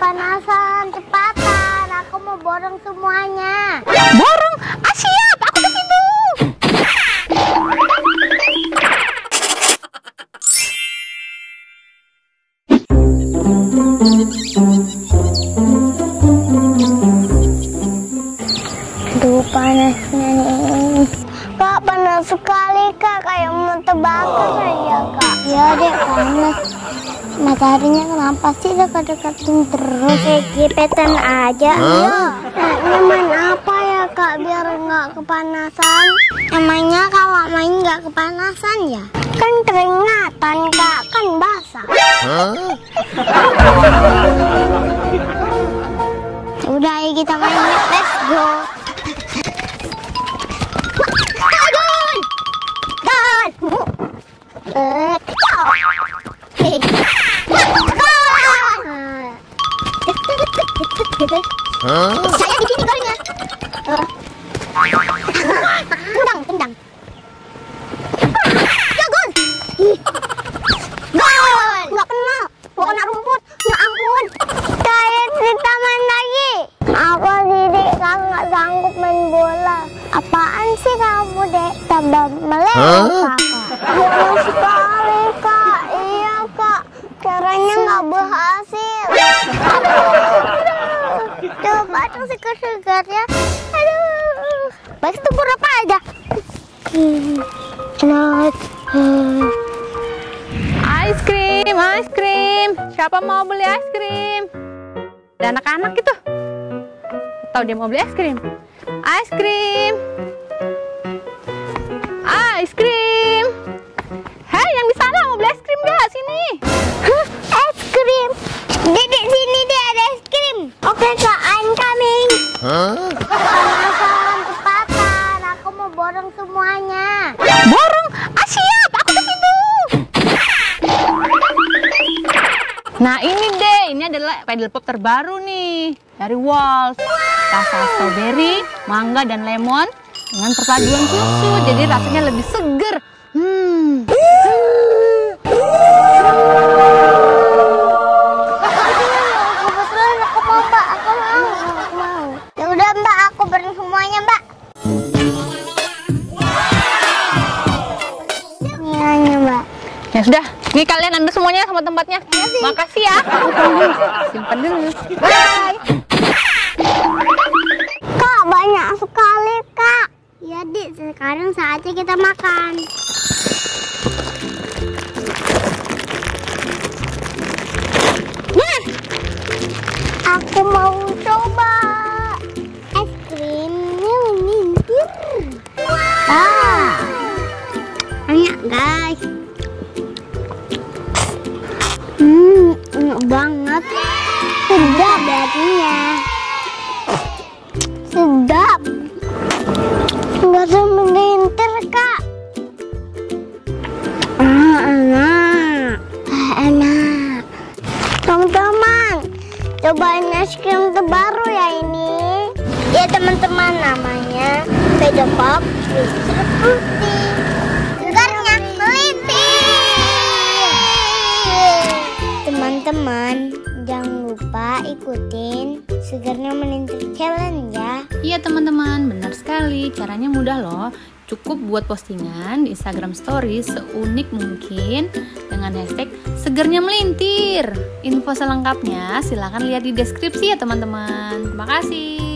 kepanasan, cepatan. Aku mau borong semuanya. Borong? Ah, siap, aku ke situ. Aduh, panasnya nih. Kak, panas sekali, Kak. Kayak mau terbakar aja, Kak. Iya, deh, panas. Mataharinya kenapa sih dekat-dekatin terus? Kayak jepetan aja. Iya, kayaknya main apa ya, Kak, biar nggak kepanasan? Emangnya kalau main nggak kepanasan ya? Kan keringatan, Kak, kan basah. Udah, ya kita main. Let's go. Aduh, saya di sini golnya. Tendang. Ya gol. Gol. Nggak kenal. Warna rumput. Ya ampun. Saya cerita main lagi. Aku Dek, kamu nggak sanggup main bola. Apaan sih kamu, Dek? Tambah meleleh, Kakak. Bola sekali, Kak. Iya, Kak. Caranya nggak berhasil. Aduh, batang segar-segar ya. Aduh, baik itu berapa aja. Ice cream. Siapa mau beli ice cream? Ada anak-anak itu. Tahu dia mau beli ice cream. Ice cream. Hei, yang di sana mau beli ice cream nggak? Sini. Ice cream. Di sini dia ada ice cream. Oke, Kak, I'm coming. Kepanasan, cepatan. Aku mau borong semuanya. Borong? Ah, siap, aku ke situ. Nah, ini deh, ini adalah Paddle Pop terbaru nih dari Walls. Rasa strawberry, mangga dan lemon dengan perpaduan susu, jadi rasanya lebih seger. Ya sudah, ini kalian ambil semuanya sama tempatnya. Makasih ya. Simpan dulu. Bye. Kak, banyak sekali, Kak. Ya, Dik, sekarang saatnya kita makan. Aku mau coba es krimnya melintir. Banyak, guys. Enak banget. Sedap rasanya. Sedap. Enggak semelintir, Kak. Enak. Teman-teman, cobain es krim terbaru ya ini. Ya teman-teman, namanya Paddle Pop Mr. Putih. Segarnya melintir. Teman-teman, jangan lupa ikutin segarnya melintir challenge ya. Iya teman-teman, benar sekali. Caranya mudah loh. Cukup buat postingan di Instagram Story seunik mungkin dengan hashtag segarnya melintir. Info selengkapnya silahkan lihat di deskripsi ya teman-teman. Terima kasih.